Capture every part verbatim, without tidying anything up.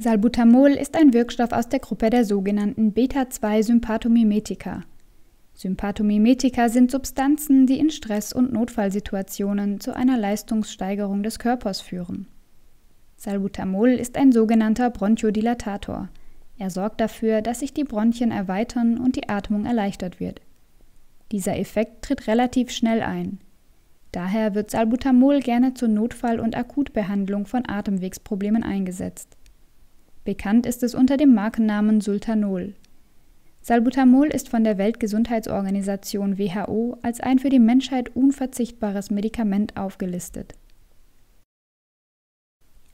Salbutamol ist ein Wirkstoff aus der Gruppe der sogenannten Beta zwei Sympathomimetika. Sympathomimetika sind Substanzen, die in Stress- und Notfallsituationen zu einer Leistungssteigerung des Körpers führen. Salbutamol ist ein sogenannter Bronchodilatator. Er sorgt dafür, dass sich die Bronchien erweitern und die Atmung erleichtert wird. Dieser Effekt tritt relativ schnell ein. Daher wird Salbutamol gerne zur Notfall- und Akutbehandlung von Atemwegsproblemen eingesetzt. Bekannt ist es unter dem Markennamen Sultanol. Salbutamol ist von der Weltgesundheitsorganisation W H O als ein für die Menschheit unverzichtbares Medikament aufgelistet.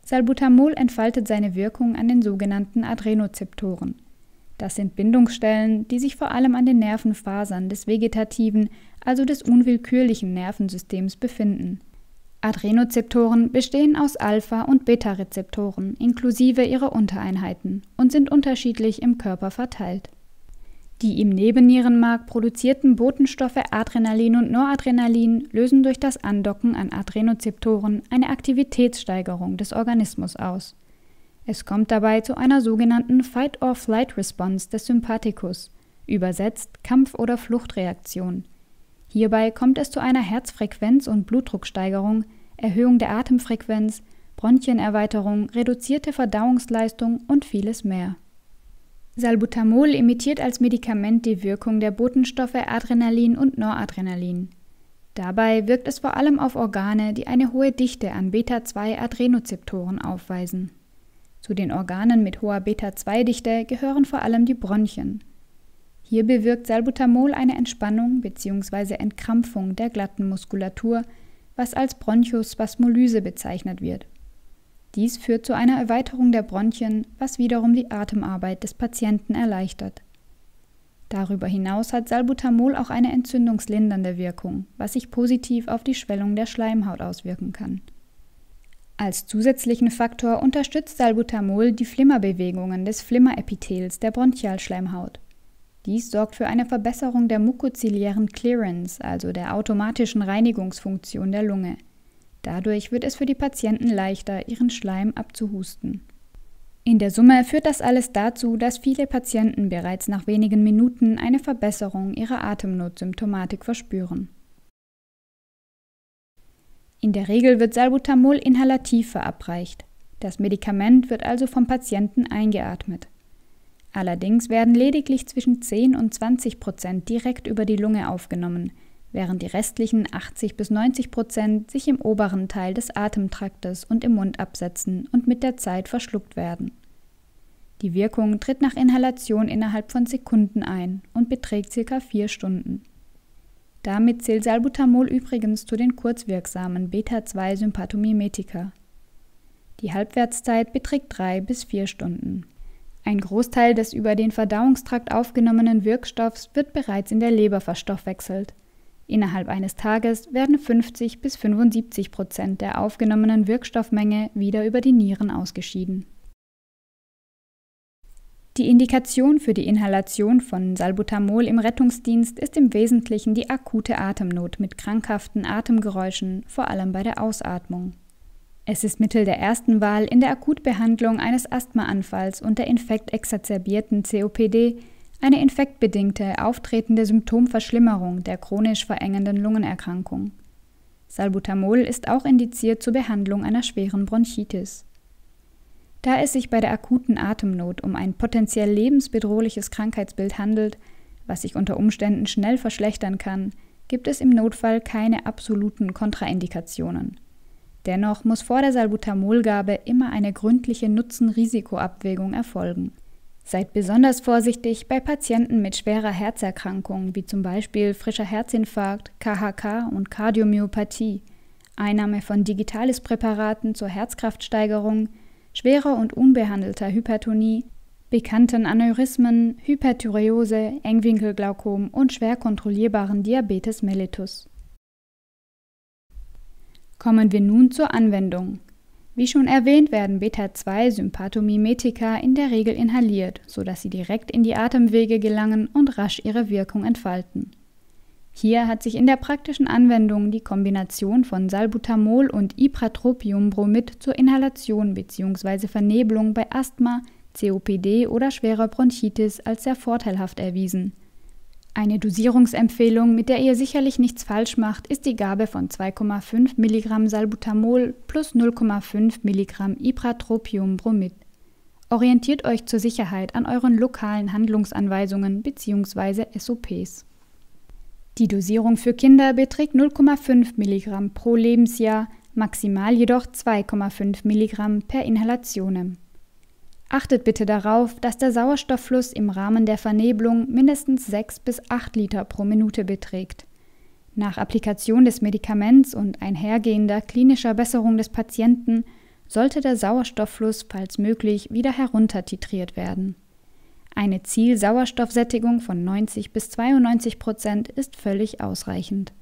Salbutamol entfaltet seine Wirkung an den sogenannten Adrenozeptoren. Das sind Bindungsstellen, die sich vor allem an den Nervenfasern des vegetativen, also des unwillkürlichen Nervensystems befinden. Adrenozeptoren bestehen aus Alpha- und Beta-Rezeptoren inklusive ihrer Untereinheiten und sind unterschiedlich im Körper verteilt. Die im Nebennierenmark produzierten Botenstoffe Adrenalin und Noradrenalin lösen durch das Andocken an Adrenozeptoren eine Aktivitätssteigerung des Organismus aus. Es kommt dabei zu einer sogenannten Fight-or-Flight-Response des Sympathikus, übersetzt Kampf- oder Fluchtreaktion. Hierbei kommt es zu einer Herzfrequenz- und Blutdrucksteigerung, Erhöhung der Atemfrequenz, Bronchienerweiterung, reduzierte Verdauungsleistung und vieles mehr. Salbutamol imitiert als Medikament die Wirkung der Botenstoffe Adrenalin und Noradrenalin. Dabei wirkt es vor allem auf Organe, die eine hohe Dichte an Beta zwei Adrenozeptoren aufweisen. Zu den Organen mit hoher Beta zwei Dichte gehören vor allem die Bronchien. Hier bewirkt Salbutamol eine Entspannung bzw. Entkrampfung der glatten Muskulatur, was als Bronchospasmolyse bezeichnet wird. Dies führt zu einer Erweiterung der Bronchien, was wiederum die Atemarbeit des Patienten erleichtert. Darüber hinaus hat Salbutamol auch eine entzündungslindernde Wirkung, was sich positiv auf die Schwellung der Schleimhaut auswirken kann. Als zusätzlichen Faktor unterstützt Salbutamol die Flimmerbewegungen des Flimmerepithels der Bronchialschleimhaut. Dies sorgt für eine Verbesserung der mukoziliären Clearance, also der automatischen Reinigungsfunktion der Lunge. Dadurch wird es für die Patienten leichter, ihren Schleim abzuhusten. In der Summe führt das alles dazu, dass viele Patienten bereits nach wenigen Minuten eine Verbesserung ihrer Atemnotsymptomatik verspüren. In der Regel wird Salbutamol inhalativ verabreicht. Das Medikament wird also vom Patienten eingeatmet. Allerdings werden lediglich zwischen zehn und zwanzig Prozent direkt über die Lunge aufgenommen, während die restlichen achtzig bis neunzig Prozent sich im oberen Teil des Atemtraktes und im Mund absetzen und mit der Zeit verschluckt werden. Die Wirkung tritt nach Inhalation innerhalb von Sekunden ein und beträgt ca. vier Stunden. Damit zählt Salbutamol übrigens zu den kurzwirksamen Beta zwei Sympathomimetika. Die Halbwertszeit beträgt drei bis vier Stunden. Ein Großteil des über den Verdauungstrakt aufgenommenen Wirkstoffs wird bereits in der Leber verstoffwechselt. Innerhalb eines Tages werden fünfzig bis fünfundsiebzig Prozent der aufgenommenen Wirkstoffmenge wieder über die Nieren ausgeschieden. Die Indikation für die Inhalation von Salbutamol im Rettungsdienst ist im Wesentlichen die akute Atemnot mit krankhaften Atemgeräuschen, vor allem bei der Ausatmung. Es ist Mittel der ersten Wahl in der Akutbehandlung eines Asthmaanfalls und der infektexazerbierten C O P D, eine infektbedingte, auftretende Symptomverschlimmerung der chronisch verengenden Lungenerkrankung. Salbutamol ist auch indiziert zur Behandlung einer schweren Bronchitis. Da es sich bei der akuten Atemnot um ein potenziell lebensbedrohliches Krankheitsbild handelt, was sich unter Umständen schnell verschlechtern kann, gibt es im Notfall keine absoluten Kontraindikationen. Dennoch muss vor der Salbutamolgabe immer eine gründliche Nutzen-Risiko-Abwägung erfolgen. Seid besonders vorsichtig bei Patienten mit schwerer Herzerkrankung, wie zum Beispiel frischer Herzinfarkt, K H K und Kardiomyopathie, Einnahme von Digitalis-Präparaten zur Herzkraftsteigerung, schwerer und unbehandelter Hypertonie, bekannten Aneurysmen, Hyperthyreose, Engwinkelglaukom und schwer kontrollierbaren Diabetes mellitus. Kommen wir nun zur Anwendung. Wie schon erwähnt, werden Beta zwei Sympathomimetika in der Regel inhaliert, sodass sie direkt in die Atemwege gelangen und rasch ihre Wirkung entfalten. Hier hat sich in der praktischen Anwendung die Kombination von Salbutamol und Ipratropiumbromid zur Inhalation bzw. Vernebelung bei Asthma, C O P D oder schwerer Bronchitis als sehr vorteilhaft erwiesen. Eine Dosierungsempfehlung, mit der ihr sicherlich nichts falsch macht, ist die Gabe von zwei Komma fünf Milligramm Salbutamol plus null Komma fünf Milligramm Ipratropiumbromid. Orientiert euch zur Sicherheit an euren lokalen Handlungsanweisungen bzw. S O Ps. Die Dosierung für Kinder beträgt null Komma fünf Milligramm pro Lebensjahr, maximal jedoch zwei Komma fünf Milligramm per Inhalation. Achtet bitte darauf, dass der Sauerstofffluss im Rahmen der Vernebelung mindestens sechs bis acht Liter pro Minute beträgt. Nach Applikation des Medikaments und einhergehender klinischer Besserung des Patienten sollte der Sauerstofffluss, falls möglich, wieder heruntertitriert werden. Eine Zielsauerstoffsättigung von neunzig bis zweiundneunzig Prozent ist völlig ausreichend.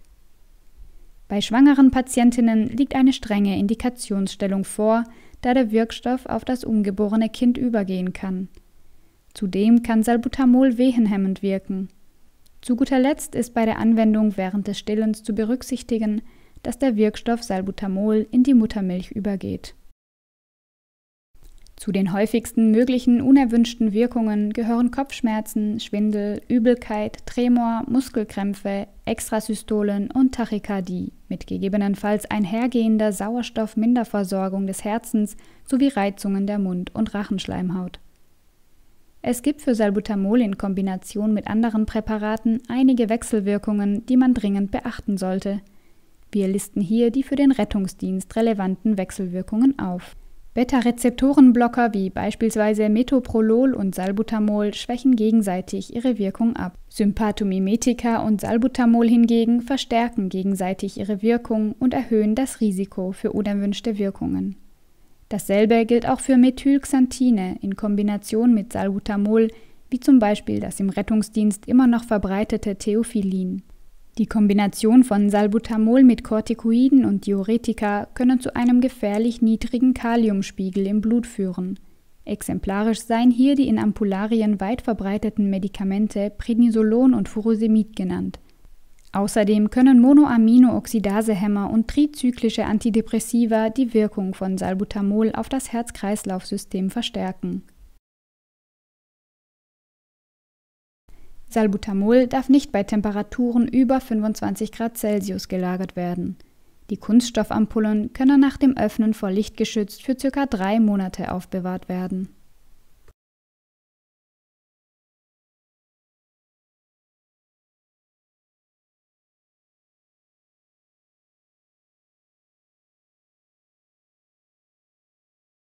Bei schwangeren Patientinnen liegt eine strenge Indikationsstellung vor, da der Wirkstoff auf das ungeborene Kind übergehen kann. Zudem kann Salbutamol wehenhemmend wirken. Zu guter Letzt ist bei der Anwendung während des Stillens zu berücksichtigen, dass der Wirkstoff Salbutamol in die Muttermilch übergeht. Zu den häufigsten möglichen unerwünschten Wirkungen gehören Kopfschmerzen, Schwindel, Übelkeit, Tremor, Muskelkrämpfe, Extrasystolen und Tachykardie mit gegebenenfalls einhergehender Sauerstoffminderversorgung des Herzens sowie Reizungen der Mund- und Rachenschleimhaut. Es gibt für Salbutamol in Kombination mit anderen Präparaten einige Wechselwirkungen, die man dringend beachten sollte. Wir listen hier die für den Rettungsdienst relevanten Wechselwirkungen auf. Beta-Rezeptorenblocker wie beispielsweise Metoprolol und Salbutamol schwächen gegenseitig ihre Wirkung ab. Sympathomimetika und Salbutamol hingegen verstärken gegenseitig ihre Wirkung und erhöhen das Risiko für unerwünschte Wirkungen. Dasselbe gilt auch für Methylxanthine in Kombination mit Salbutamol, wie zum Beispiel das im Rettungsdienst immer noch verbreitete Theophylin. Die Kombination von Salbutamol mit Kortikoiden und Diuretika können zu einem gefährlich niedrigen Kaliumspiegel im Blut führen. Exemplarisch seien hier die in Ampularien weit verbreiteten Medikamente Prednisolon und Furosemid genannt. Außerdem können Monoaminooxidasehemmer und trizyklische Antidepressiva die Wirkung von Salbutamol auf das Herz-Kreislauf-System verstärken. Salbutamol darf nicht bei Temperaturen über fünfundzwanzig Grad Celsius gelagert werden. Die Kunststoffampullen können nach dem Öffnen vor Licht geschützt für circa drei Monate aufbewahrt werden.